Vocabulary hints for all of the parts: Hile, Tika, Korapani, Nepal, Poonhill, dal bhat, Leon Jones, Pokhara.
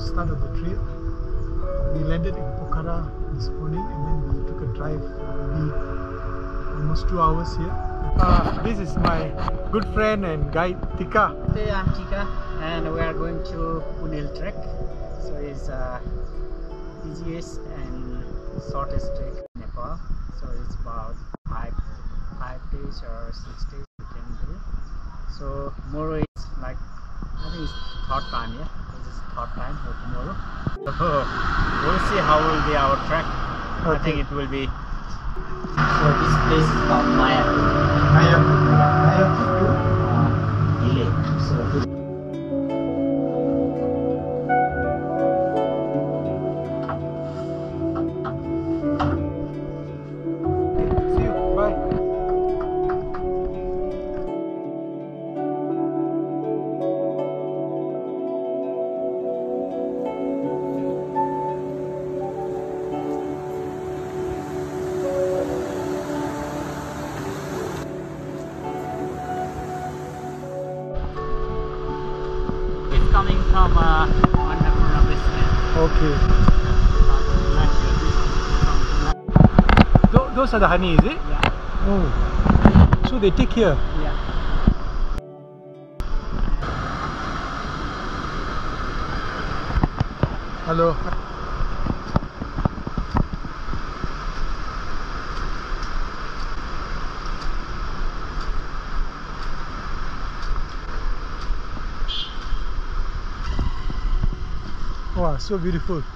new start of the trip. We landed in Pokhara this morning and then we took a drive for maybe almost 2 hours here. This is my good friend and guide Tika. Hey, I'm Tika and we are going to Poonhill trek. So it's easiest and shortest trek in Nepal. So it's about five days or 6 days we can do. So tomorrow is like, I think it's third time, yeah. This is third time for tomorrow. We'll see how will be our trek. Okay. I think it will be. So this place is called Hile. So this coming from on the Korapani. Okay. Those are the honey, is it? Yeah. Oh. So they take here? Yeah. Hello. Wow, so beautiful. Yeah.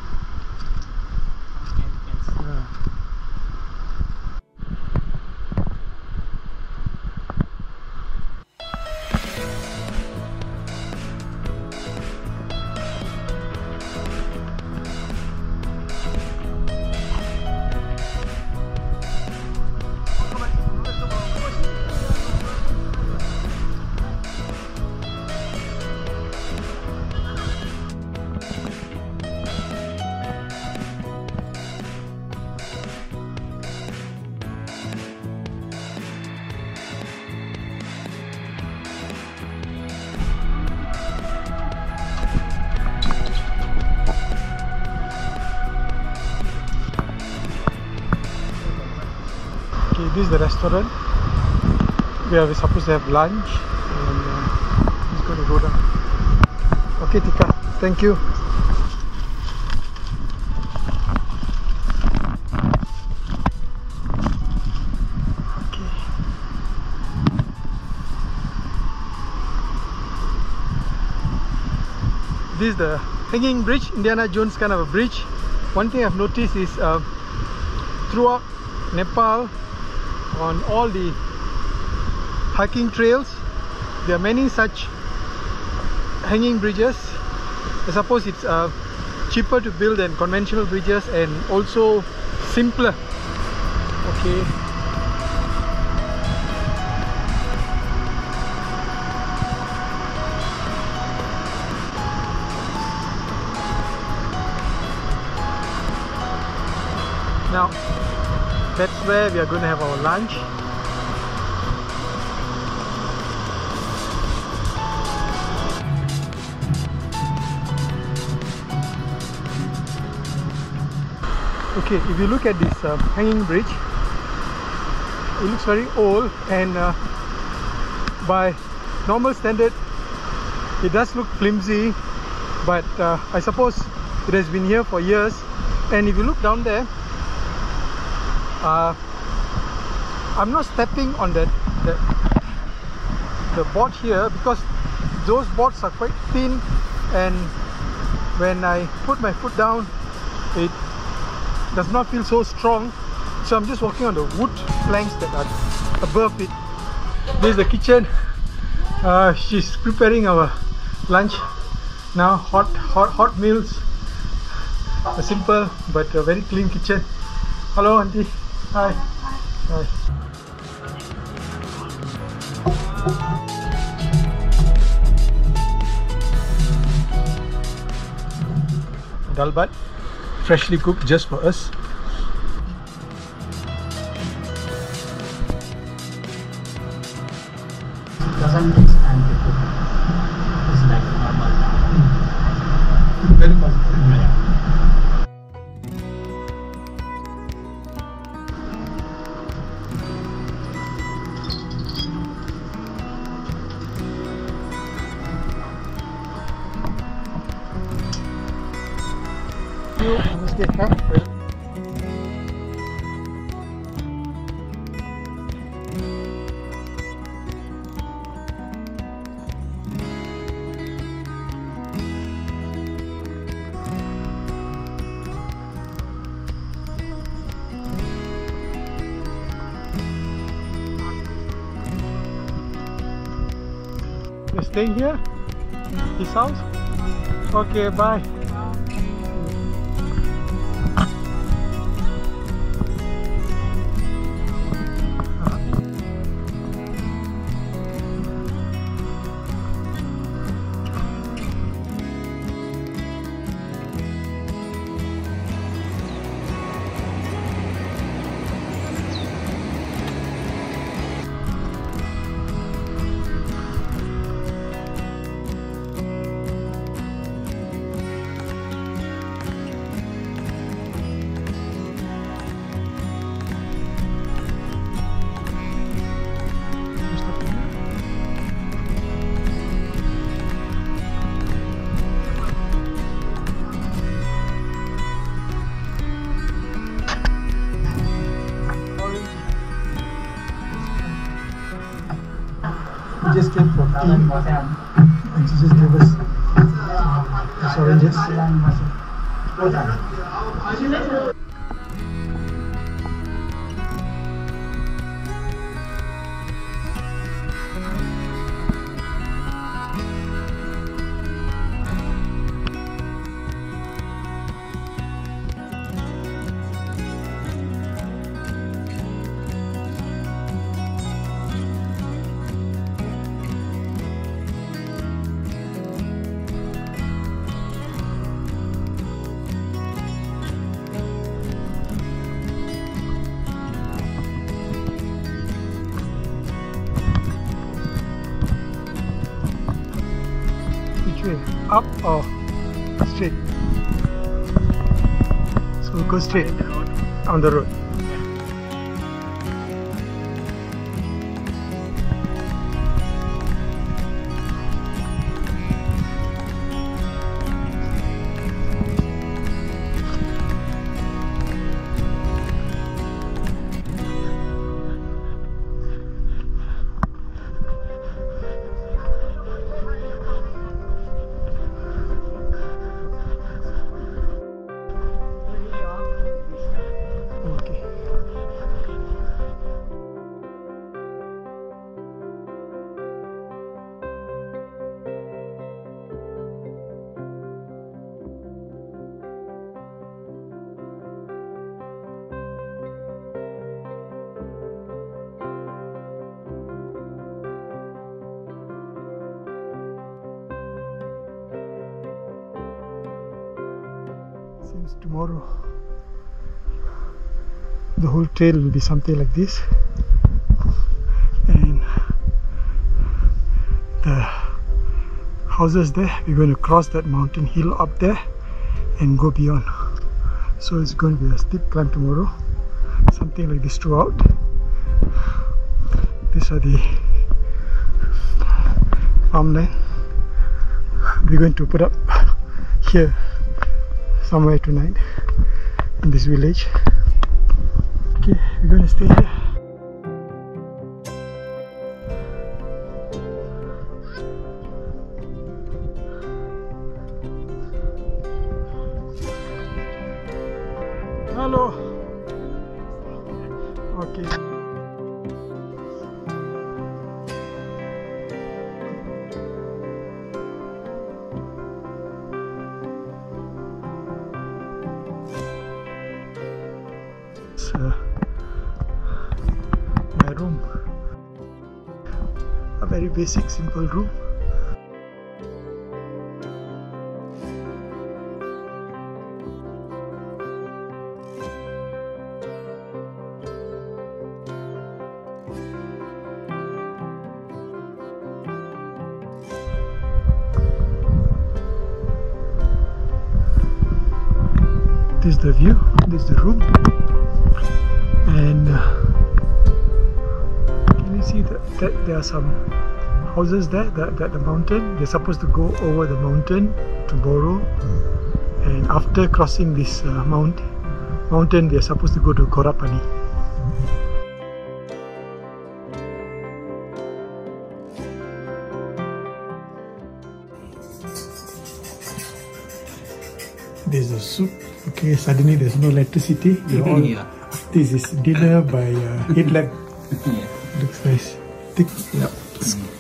This is the restaurant where we're supposed to have lunch, and he's going to go down. Okay, Tika, thank you. Okay. This is the hanging bridge, Indiana Jones kind of a bridge. One thing I've noticed is throughout Nepal, on all the hiking trails, there are many such hanging bridges. I suppose it's cheaper to build than conventional bridges and also simpler. Okay. Now, that's where we are going to have our lunch. Okay, if you look at this hanging bridge, it looks very old, and by normal standard it does look flimsy, but I suppose it has been here for years. And if you look down there, I'm not stepping on the board here, because those boards are quite thin, and when I put my foot down it does not feel so strong, so I'm just walking on the wood planks that are above it. This is the kitchen. She's preparing our lunch now. Hot meals, a simple but a very clean kitchen. Hello, auntie. Hi. Hi. Dal bhat, freshly cooked just for us. Doesn't take time to cook. It's like normal. very positive way. You stay here? His house? Okay, bye. Just came from Thailand, and she just gave us the oranges. Up or straight? So we go straight on the road. Tomorrow the whole trail will be something like this, and the houses there, we're going to cross that mountain hill up there and go beyond. So it's going to be a steep climb tomorrow, something like this throughout. These are the farmland. We're going to put up here somewhere tonight in this village. Okay, we're gonna stay here. Hello. Okay. My room, a very basic, simple room. This is the view, this is the room, and can you see that there are some houses there, that the mountain, they're supposed to go over the mountain tomorrow, and after crossing this mountain they're supposed to go to Korapani. There's a soup. Okay, suddenly there's no electricity. This is dinner by headlamp. Looks nice. Yep.